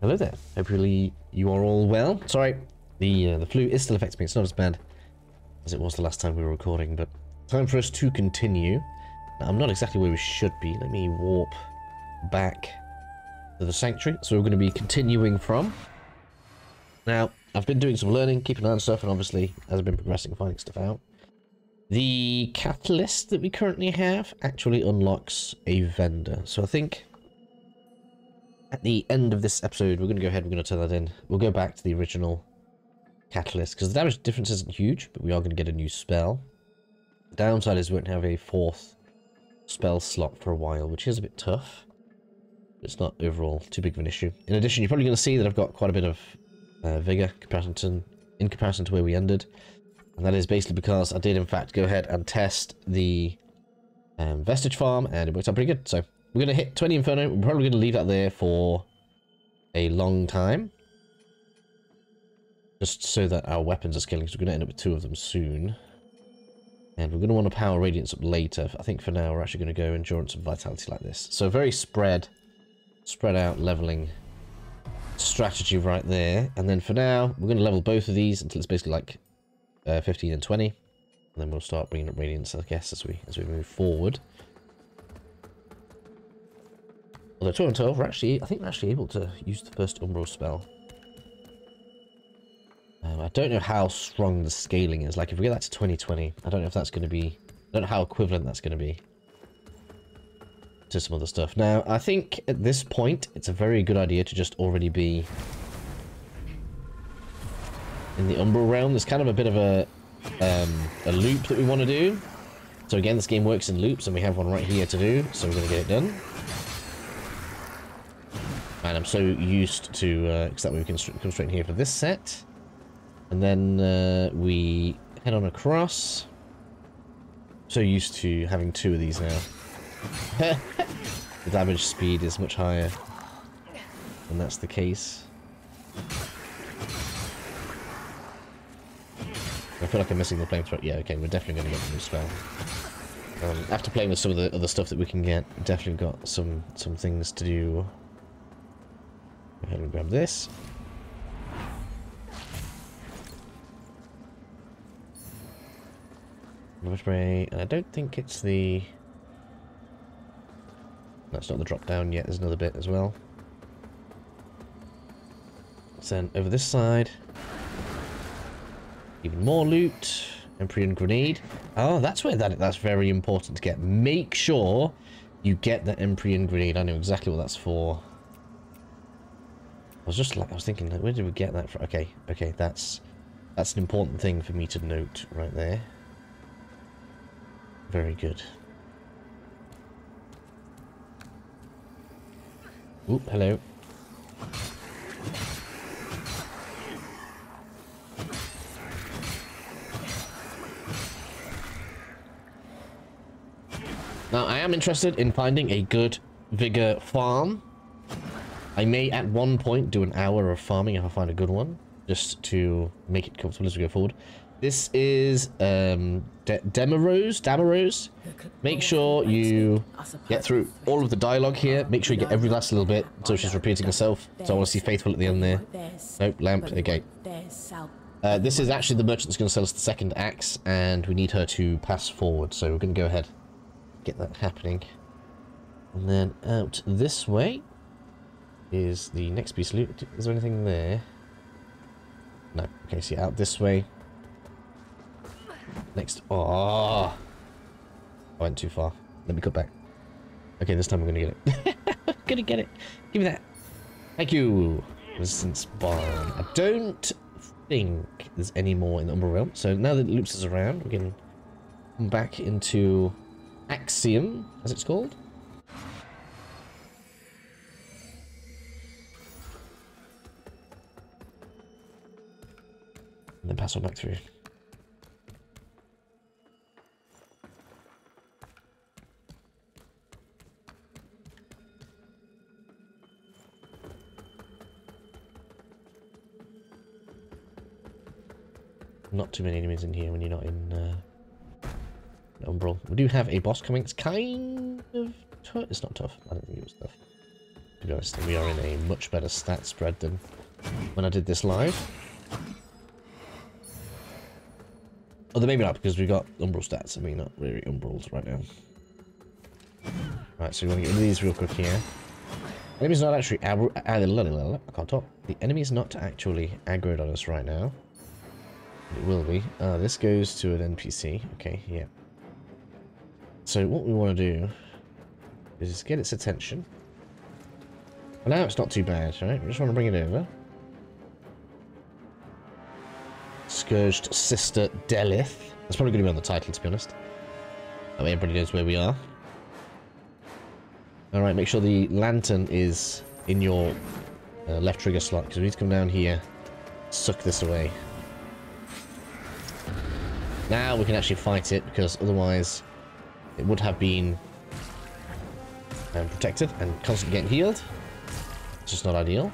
Hello there. Hopefully you are all well. Sorry, the flu is still affecting me. It's not as bad as it was the last time we were recording, but time for us to continue. Now, I'm not exactly where we should be. Let me warp back to the sanctuary. So we're going to be continuing from. Now, I've been doing some learning, keeping an eye on stuff, and obviously, as I've been progressing, finding stuff out. The catalyst that we currently have actually unlocks a vendor. So I think at the end of this episode, we're going to go ahead, we're going to turn that in. We'll go back to the original catalyst, because the damage difference isn't huge, but we are going to get a new spell. The downside is we won't have a fourth spell slot for a while, which is a bit tough. It's not overall too big of an issue. In addition, you're probably going to see that I've got quite a bit of vigor in comparison to where we ended. And that is basically because I did, in fact, go ahead and test the Vestige Farm, and it worked out pretty good. So we're going to hit 20 Inferno. We're probably going to leave that there for a long time, just so that our weapons are scaling, because we're going to end up with two of them soon. And we're going to want to power Radiance up later. I think for now we're actually going to go Endurance and Vitality like this. So very spread out leveling strategy right there. And then for now, we're going to level both of these until it's basically like 15 and 20. And then we'll start bringing up Radiance, I guess, as we move forward. Although 12 and 12, I think we're actually able to use the first umbral spell. I don't know how strong the scaling is. Like, if we get that to 2020, I don't know if that's going to be... I don't know how equivalent that's going to be to some other stuff. Now, I think at this point, it's a very good idea to just already be in the umbral realm. There's kind of a bit of a loop that we want to do. So again, this game works in loops, and we have one right here to do. So we're going to get it done. And I'm so used to... because that way we can come straight in here for this set. And then we head on across. So used to having two of these now. The damage speed is much higher, and that's the case. I feel like I'm missing the flamethrower. Yeah, okay, we're definitely going to get the new spell. After playing with some of the other stuff that we can get, definitely got some things to do. Go ahead and grab this. And I don't think it's the... That's not the drop down yet. There's another bit as well. Let's then over this side. Even more loot. Emprean grenade. Oh, that's where that's very important to get. Make sure you get the Emprean grenade. I know exactly what that's for. I was thinking, like, where did we get that from? Okay, that's an important thing for me to note right there. Very good. Oop, hello. Now, I am interested in finding a good vigor farm. I may at one point do an hour of farming if I find a good one, just to make it comfortable as we go forward. This is Damarose. Make sure you get through all of the dialogue here. Make sure you get every last little bit, so she's repeating herself. So I want to see Faithful at the end there. Nope, lamp, okay. This is actually the merchant that's going to sell us the second axe, and we need her to pass forward. So we're going to go ahead, get that happening. And then out this way is the next piece of loot. Is there anything there? No. Okay, see, out this way. Next, oh, I went too far. Let me cut back. Okay, this time I'm gonna get it. I'm gonna get it. Give me that. Thank you. Resistance barn. I don't think there's any more in the umbral realm. So now that it loops us around, we can come back into Axiom, as it's called. And then pass on back through. Not too many enemies in here when you're not in umbral. We do have a boss coming. It's kind of tough. It's not tough. I don't think it was tough. be honest, and we are in a much better stat spread than when I did this live. Although maybe not, because we've got umbral stats and we're not really umbrals right now. Right, so we want to get rid of these real quick here. Enemy's not actually I can't talk. The enemy's not actually aggroed on us right now. It will be. This goes to an NPC. Okay, yeah. So what we want to do is get its attention. Well, now it's not too bad, right? We just want to bring it over. Scourged Sister Delyth. That's probably going to be on the title, to be honest. That way everybody knows where we are. Alright, make sure the lantern is in your left trigger slot, because we need to come down here, suck this away. Now we can actually fight it, because otherwise it would have been protected and constantly getting healed. It's just not ideal.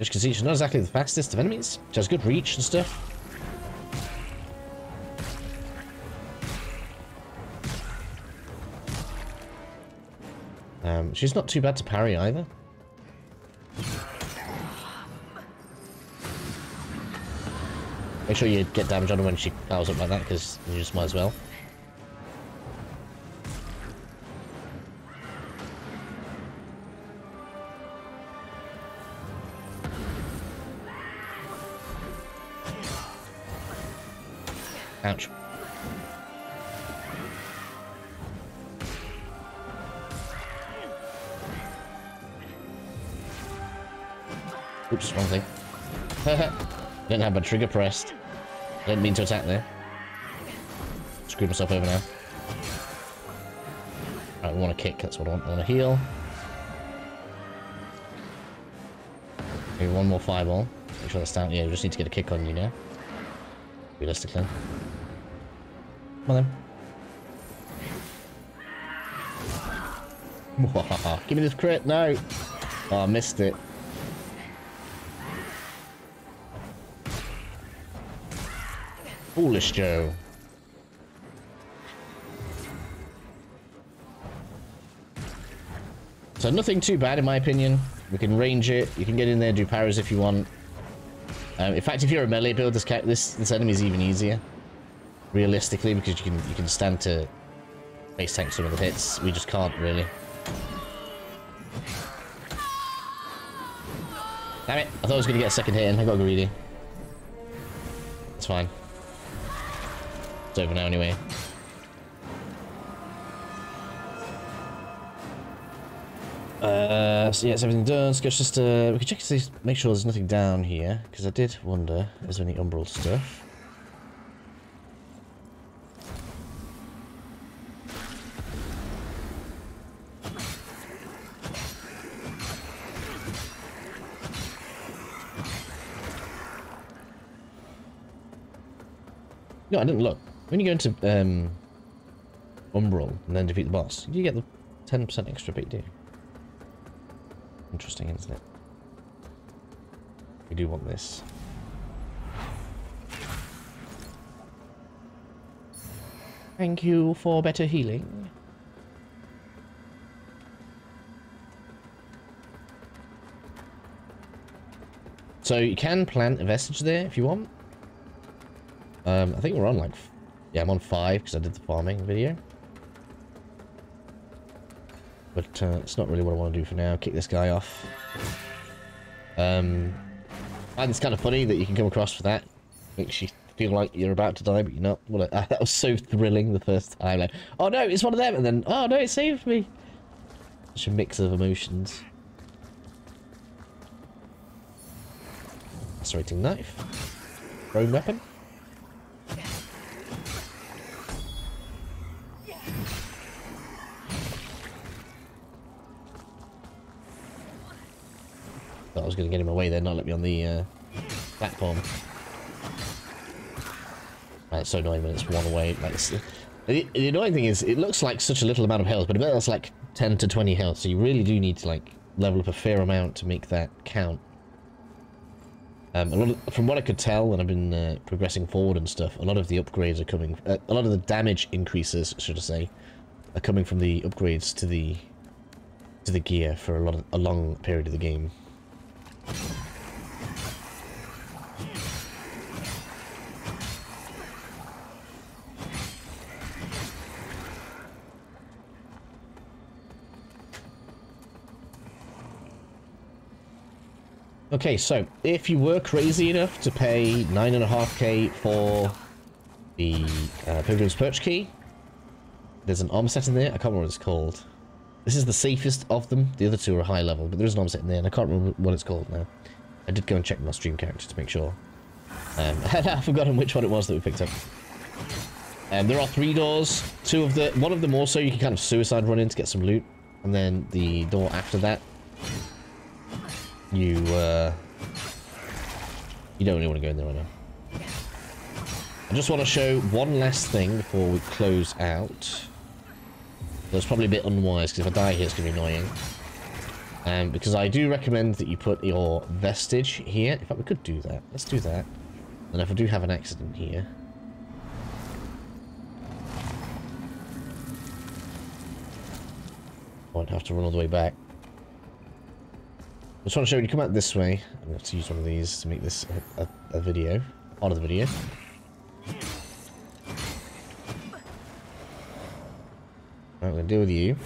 As you can see, she's not exactly the fastest of enemies. She has good reach and stuff. She's not too bad to parry either. Make sure you get damage on her when she powers up like that, because you just might as well. Ouch. Oops, wrong thing. Didn't have my trigger pressed. Didn't mean to attack there. Screwed myself over now. Alright, we want to kick, that's what I want. I want to heal. Maybe one more fireball. Make sure that's down. Yeah, we just need to get a kick on you now. Realistically. Come on then. Give me this crit, no! Oh, I missed it. Foolish Joe. So nothing too bad in my opinion. We can range it. You can get in there, do parries if you want. In fact, if you're a melee build, this enemy is even easier. Realistically, because you can stand to face tank some of the hits. We just can't really. Damn it! I thought I was going to get a second hit in. I got greedy. It's fine. It's over now anyway. So yeah, it's everything done. Let's just we can check to see, make sure there's nothing down here, because I did wonder, is there any umbral stuff? No, I didn't look. When you go into umbral and then defeat the boss, you get the 10% extra bit, do you? Interesting, isn't it? We do want this. Thank you for better healing. So you can plant a vestige there if you want. I think we're on like, yeah, I'm on 5 because I did the farming video. But it's not really what I want to do for now. Kick this guy off. And it's kind of funny that you can come across with that. Makes you feel like you're about to die, but you're not. Well, that was so thrilling the first time. Like, oh no, it's one of them, and then oh no, it saved me. Such a mix of emotions. Lacerating knife. Thrown weapon. I was going to get him away there, not let me on the platform. Right, it's so annoying when it's one away. Like, it's, the annoying thing is, it looks like such a little amount of health, but I bet that's like 10 to 20 health, so you really do need to like level up a fair amount to make that count. A lot of, from what I could tell when I've been progressing forward and stuff, a lot of the upgrades are coming... a lot of the damage increases, should I say, are coming from the upgrades to the to the gear for a long period of the game. Okay, so if you were crazy enough to pay 9.5k for the Pilgrim's Perch Key, there's an Omset in there. I can't remember what it's called. This is the safest of them. The other two are high level, but there is an Omset in there, and I can't remember what it's called now. I did go and check my stream character to make sure. I've forgotten which one it was that we picked up. There are three doors. One of them also you can kind of suicide run in to get some loot, and then the door after that, you don't really want to go in there right now. I just want to show one last thing before we close out. That's probably a bit unwise, because if I die here, it's going to be annoying. Because I do recommend that you put your vestige here. In fact, we could do that. Let's do that. And if I do have an accident here... I won't have to run all the way back. I just want to show you, when you come out this way, I'm going to have to use one of these to make this a video, part of the video. Right, I'm going to deal with you.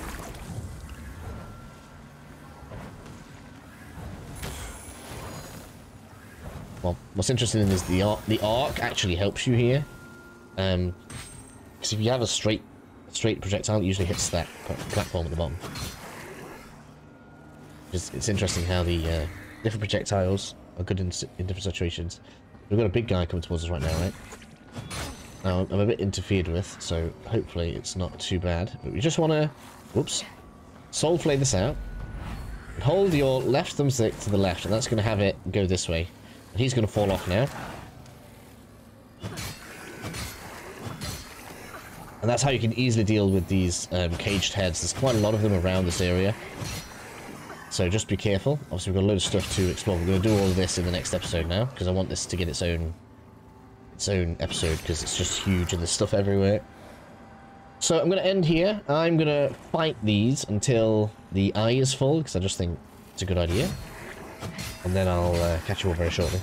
Well, what's interesting is the arc actually helps you here. Because if you have a straight projectile, it usually hits that platform at the bottom. It's interesting how the different projectiles are good in different situations. We've got a big guy coming towards us right now, right? Now, I'm a bit interfered with, so hopefully it's not too bad. But we just want to... Whoops. Soulflay this out. Hold your left thumbstick to the left, and that's going to have it go this way. And he's going to fall off now. And that's how you can easily deal with these caged heads. There's quite a lot of them around this area. So just be careful. Obviously, we've got a load of stuff to explore. We're going to do all of this in the next episode now, because I want this to get its own episode, because it's just huge and there's stuff everywhere. So I'm going to end here. I'm going to fight these until the eye is full, because I just think it's a good idea. And then I'll catch you all very shortly.